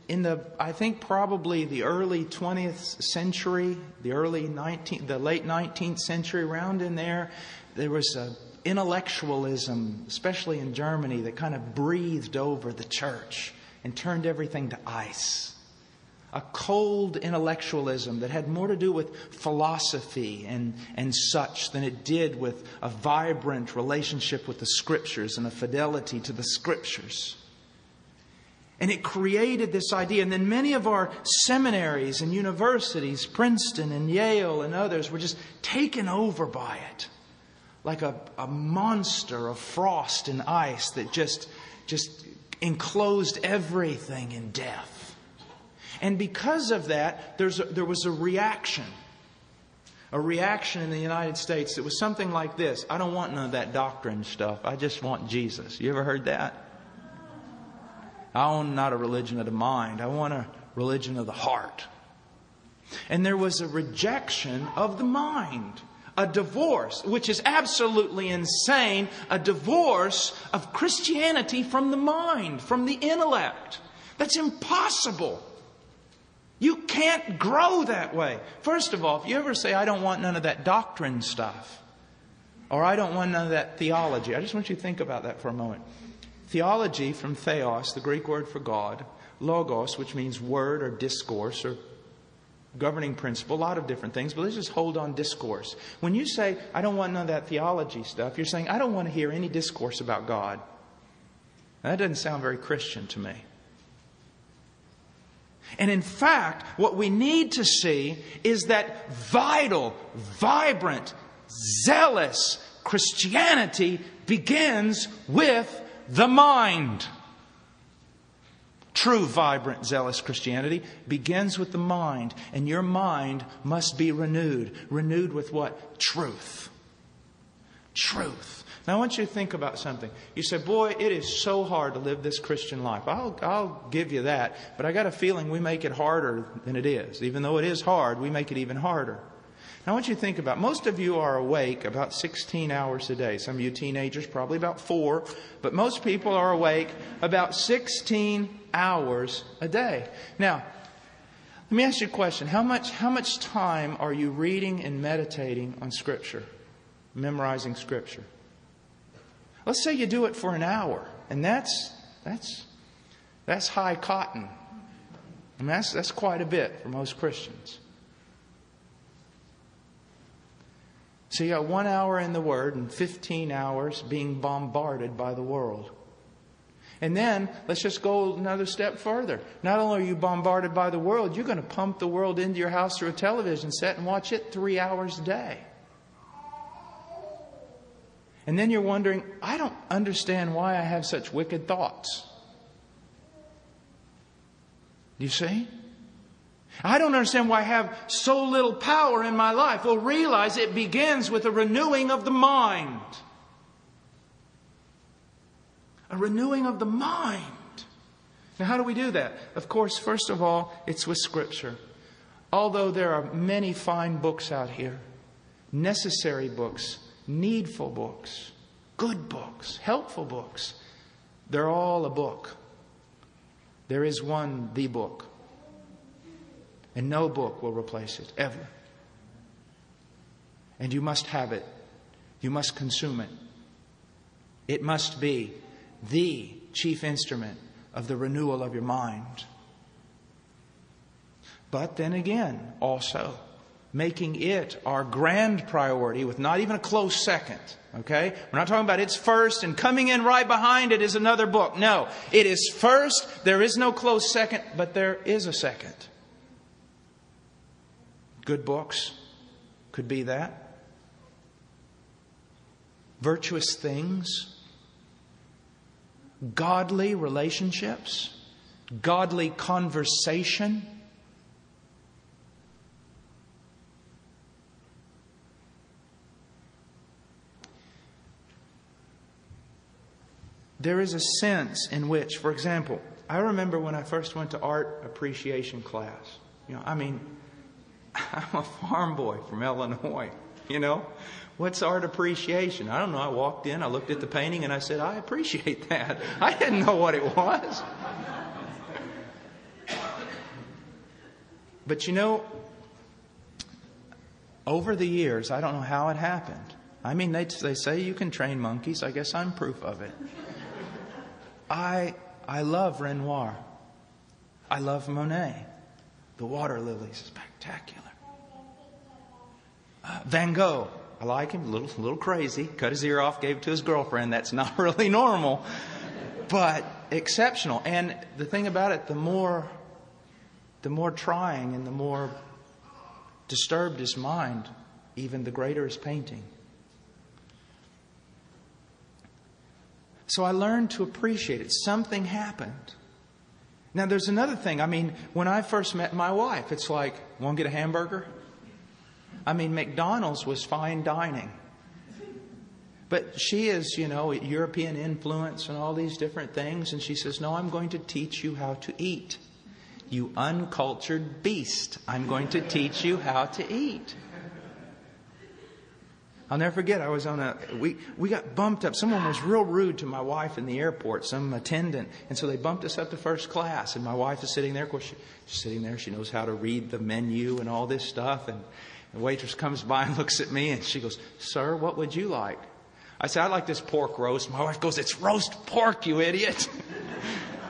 in the, I think probably the early 20th century, the late 19th century, around in there, there was a intellectualism, especially in Germany, that kind of breathed over the church and turned everything to ice. A cold intellectualism that had more to do with philosophy and such than it did with a vibrant relationship with the Scriptures and a fidelity to the Scriptures. And it created this idea. And then many of our seminaries and universities, Princeton and Yale and others, were just taken over by it. Like a monster of frost and ice that just enclosed everything in death. And because of that, there was a reaction. A reaction in the United States that was something like this. I don't want none of that doctrine stuff. I just want Jesus. You ever heard that? I want not a religion of the mind. I want a religion of the heart. And there was a rejection of the mind. A divorce, which is absolutely insane, a divorce of Christianity from the mind, from the intellect. That's impossible. You can't grow that way. First of all, if you ever say, I don't want none of that doctrine stuff, or I don't want none of that theology, I just want you to think about that for a moment. Theology, from theos, the Greek word for God, logos, which means word or discourse or governing principle, a lot of different things, but let's just hold on discourse. When you say, I don't want none of that theology stuff, you're saying, I don't want to hear any discourse about God. Now, that doesn't sound very Christian to me. And in fact, what we need to see is that vital, vibrant, zealous Christianity begins with the mind. True, vibrant, zealous Christianity begins with the mind. And your mind must be renewed. Renewed with what? Truth. Truth. Now I want you to think about something. You say, boy, it is so hard to live this Christian life. I'll give you that. But I got a feeling we make it harder than it is. Even though it is hard, we make it even harder. Now I want you to think about, most of you are awake about 16 hours a day. Some of you teenagers, probably about 4. But most people are awake about 16 hours a day. Now, let me ask you a question. How much time are you reading and meditating on Scripture? Memorizing Scripture? Let's say you do it for an hour. And that's high cotton. I mean, that's quite a bit for most Christians. So you got 1 hour in the Word and 15 hours being bombarded by the world. And then, let's just go another step further. Not only are you bombarded by the world, you're going to pump the world into your house through a television set and watch it 3 hours a day. And then you're wondering, I don't understand why I have such wicked thoughts. You see? I don't understand why I have so little power in my life. Well, realize it begins with a renewing of the mind. A renewing of the mind. Now, how do we do that? Of course, first of all, it's with Scripture. Although there are many fine books out here, necessary books, needful books, good books, helpful books, they're all a book. There is one, the book. And no book will replace it, ever. And you must have it. You must consume it. It must be the chief instrument of the renewal of your mind. But then again, also, making it our grand priority with not even a close second. Okay? We're not talking about it's first and coming in right behind it is another book. No. It is first. There is no close second, but there is a second. Good books could be that. Virtuous things. Godly relationships, godly conversation. There is a sense in which, for example, I remember when I first went to art appreciation class. You know, I mean, I'm a farm boy from Illinois, you know. What's art appreciation? I don't know. I walked in, I looked at the painting, and I said, I appreciate that. I didn't know what it was. But you know, over the years, I don't know how it happened. I mean, they say you can train monkeys. I guess I'm proof of it. I love Renoir. I love Monet. The water lilies, spectacular. Van Gogh, I like him, a little crazy. Cut his ear off, gave it to his girlfriend. That's not really normal, but exceptional. And the thing about it, the more trying and the more disturbed his mind, even the greater his painting. So I learned to appreciate it. Something happened. Now, there's another thing. I mean, when I first met my wife, it's like, want to get a hamburger? I mean, McDonald's was fine dining. But she is, you know, European influence and all these different things. And she says, no, I'm going to teach you how to eat. You uncultured beast. I'm going to teach you how to eat. I'll never forget, I was on we got bumped up. Someone was real rude to my wife in the airport, some attendant. And so they bumped us up to first class. And my wife is sitting there. Of course, she's sitting there. She knows how to read the menu and all this stuff. And the waitress comes by and looks at me. And she goes, sir, what would you like? I said, I'd like this pork roast. My wife goes, it's roast pork, you idiot.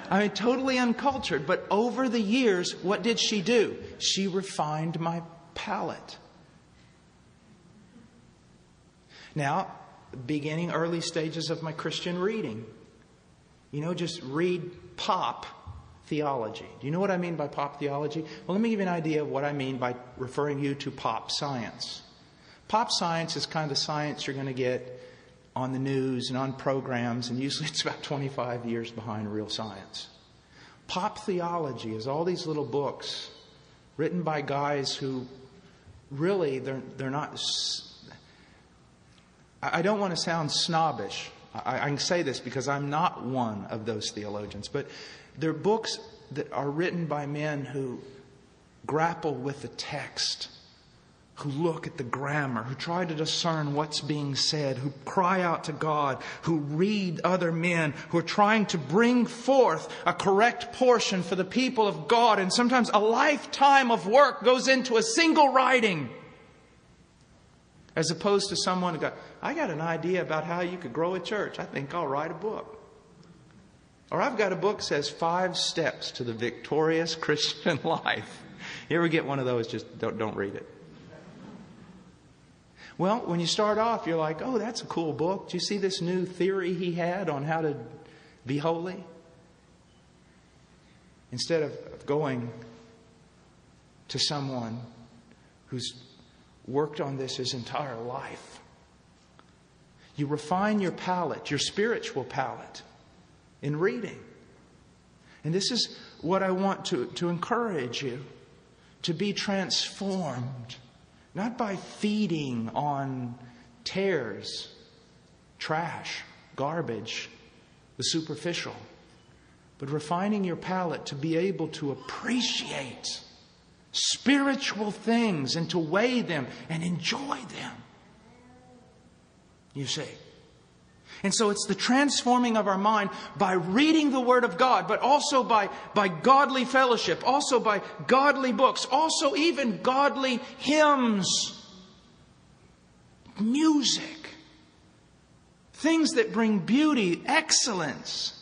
I mean, totally uncultured. But over the years, what did she do? She refined my palate. Now, beginning early stages of my Christian reading, you know, just read pop theology. Do you know what I mean by pop theology? Well, let me give you an idea of what I mean by referring you to pop science. Pop science is kind of the science you're going to get on the news and on programs, and usually it's about 25 years behind real science. Pop theology is all these little books written by guys who really, they're not... I don't want to sound snobbish. I can say this because I'm not one of those theologians. But they're books that are written by men who grapple with the text, who look at the grammar, who try to discern what's being said, who cry out to God, who read other men, who are trying to bring forth a correct portion for the people of God. And sometimes a lifetime of work goes into a single writing. As opposed to someone who got, I got an idea about how you could grow a church. I think I'll write a book. Or I've got a book that says 5 steps to the victorious Christian life. You ever get one of those, just don't read it. Well, when you start off, you're like, oh, that's a cool book. Do you see this new theory he had on how to be holy? Instead of going to someone who's worked on this his entire life. You refine your palate, your spiritual palate, in reading. And this is what I want to encourage you, to be transformed, not by feeding on tares, trash, garbage, the superficial, but refining your palate to be able to appreciate spiritual things and to weigh them and enjoy them. You see. And so it's the transforming of our mind by reading the Word of God, but also by godly fellowship, also by godly books, also even godly hymns, music, things that bring beauty, excellence,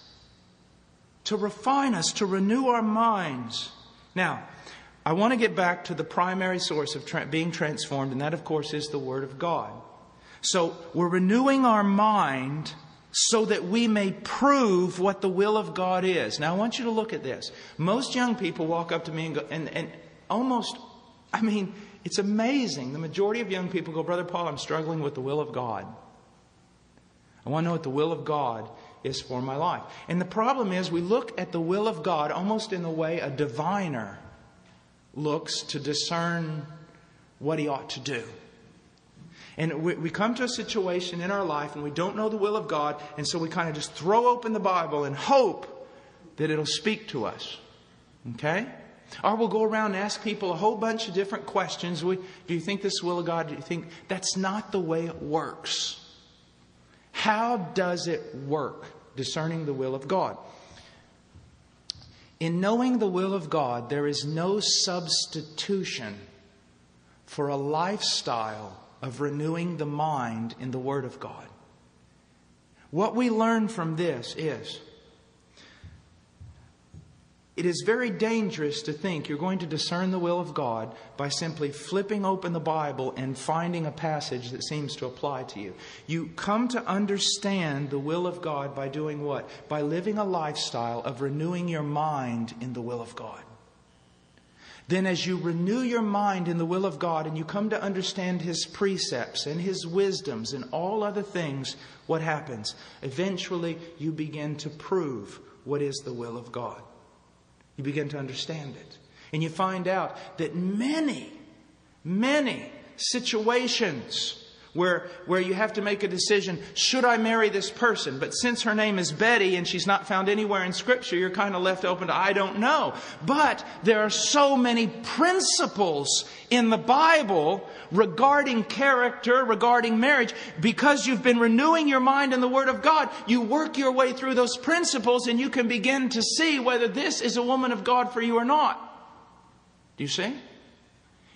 to refine us, to renew our minds. Now, I want to get back to the primary source of being transformed, and that, of course, is the Word of God. So we're renewing our mind so that we may prove what the will of God is. Now, I want you to look at this. Most young people walk up to me and go, and almost, I mean, it's amazing. The majority of young people go, Brother Paul, I'm struggling with the will of God. I want to know what the will of God is for my life. And the problem is we look at the will of God almost in the way a diviner looks to discern what he ought to do. And we come to a situation in our life and we don't know the will of God. And so we kind of just throw open the Bible and hope that it'll speak to us. Okay? Or we'll go around and ask people a whole bunch of different questions. Do you think this is the will of God? Do you think that's not the way it works? How does it work? Discerning the will of God. In knowing the will of God, there is no substitution for a lifestyle of renewing the mind in the Word of God. What we learn from this is, it is very dangerous to think you're going to discern the will of God by simply flipping open the Bible and finding a passage that seems to apply to you. You come to understand the will of God by doing what? By living a lifestyle of renewing your mind in the will of God. Then as you renew your mind in the will of God and you come to understand His precepts and His wisdoms and all other things, what happens? Eventually you begin to prove what is the will of God. You begin to understand it. And you find out that many, many situations where you have to make a decision, should I marry this person? But since her name is Betty and she's not found anywhere in Scripture, you're kind of left open to, I don't know. But there are so many principles in the Bible regarding character, regarding marriage, because you've been renewing your mind in the Word of God, you work your way through those principles and you can begin to see whether this is a woman of God for you or not. Do you see?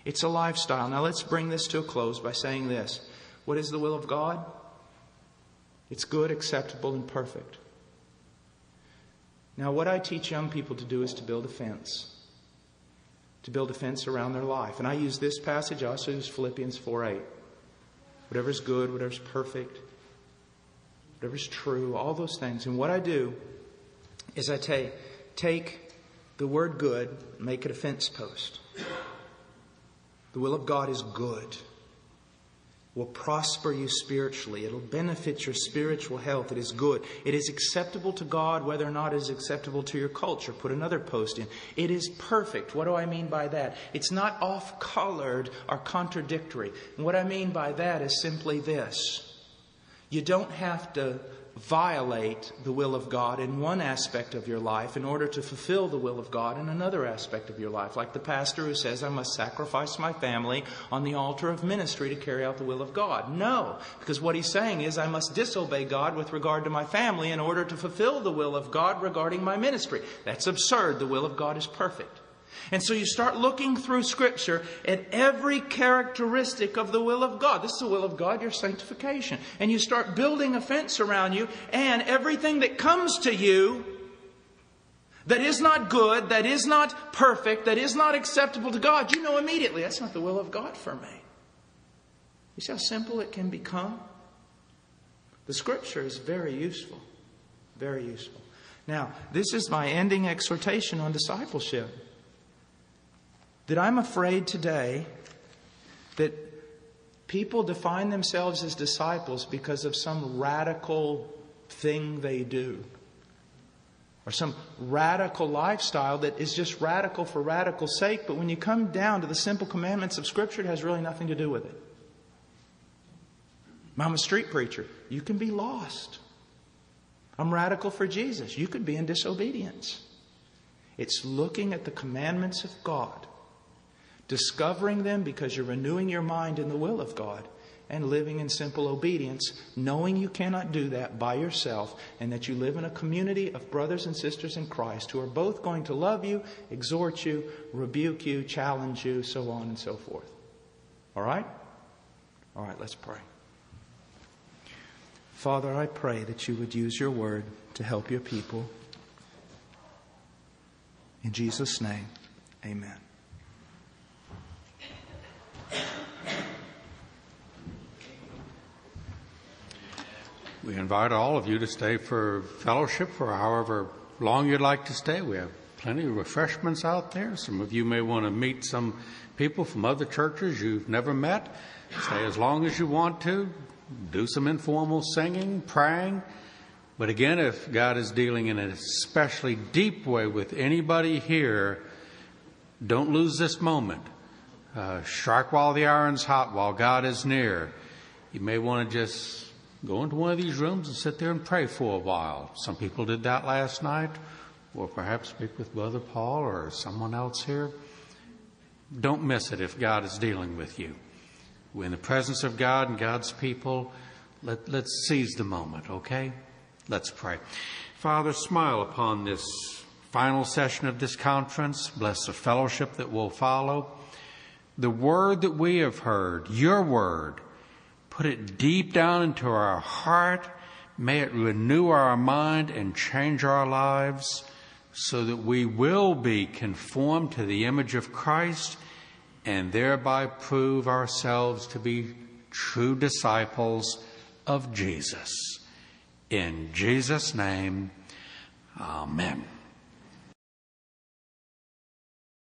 It's a lifestyle. Now let's bring this to a close by saying this. What is the will of God? It's good, acceptable, and perfect. Now, what I teach young people to do is to build a fence. To build a fence around their life. And I use this passage. I also use Philippians 4:8. Whatever's good, whatever's perfect, whatever's true, all those things. And what I do is I take the word good and make it a fence post. The will of God is good. Will prosper you spiritually. It'll benefit your spiritual health. It is good. It is acceptable to God, whether or not it is acceptable to your culture. Put another post in. It is perfect. What do I mean by that? It's not off-colored or contradictory. And what I mean by that is simply this. You don't have to violate the will of God in one aspect of your life in order to fulfill the will of God in another aspect of your life. Like the pastor who says, I must sacrifice my family on the altar of ministry to carry out the will of God. No, because what he's saying is I must disobey God with regard to my family in order to fulfill the will of God regarding my ministry. That's absurd. The will of God is perfect. And so you start looking through Scripture at every characteristic of the will of God. This is the will of God, your sanctification. And you start building a fence around you, and everything that comes to you that is not good, that is not perfect, that is not acceptable to God, you know immediately, that's not the will of God for me. You see how simple it can become? The Scripture is very useful. Very useful. Now, this is my ending exhortation on discipleship. That I'm afraid today that people define themselves as disciples because of some radical thing they do. Or some radical lifestyle that is just radical for radical's sake. But when you come down to the simple commandments of Scripture, it has really nothing to do with it. I'm a street preacher. You can be lost. I'm radical for Jesus. You could be in disobedience. It's looking at the commandments of God. Discovering them because you're renewing your mind in the will of God and living in simple obedience, knowing you cannot do that by yourself and that you live in a community of brothers and sisters in Christ who are both going to love you, exhort you, rebuke you, challenge you, so on and so forth. All right? All right, let's pray. Father, I pray that you would use your word to help your people. In Jesus' name, amen. We invite all of you to stay for fellowship for however long you'd like to stay. We have plenty of refreshments out there. Some of you may want to meet some people from other churches you've never met. Stay as long as you want to. Do some informal singing, praying. But again, if God is dealing in an especially deep way with anybody here, don't lose this moment. Strike while the iron's hot, while God is near. You may want to just go into one of these rooms and sit there and pray for a while. Some people did that last night, or perhaps speak with Brother Paul or someone else here. Don't miss it if God is dealing with you. We're in the presence of God and God's people. Let's seize the moment, okay? Let's pray. Father, smile upon this final session of this conference. Bless the fellowship that will follow. The word that we have heard, your word, put it deep down into our heart. May it renew our mind and change our lives so that we will be conformed to the image of Christ and thereby prove ourselves to be true disciples of Jesus. In Jesus' name, amen.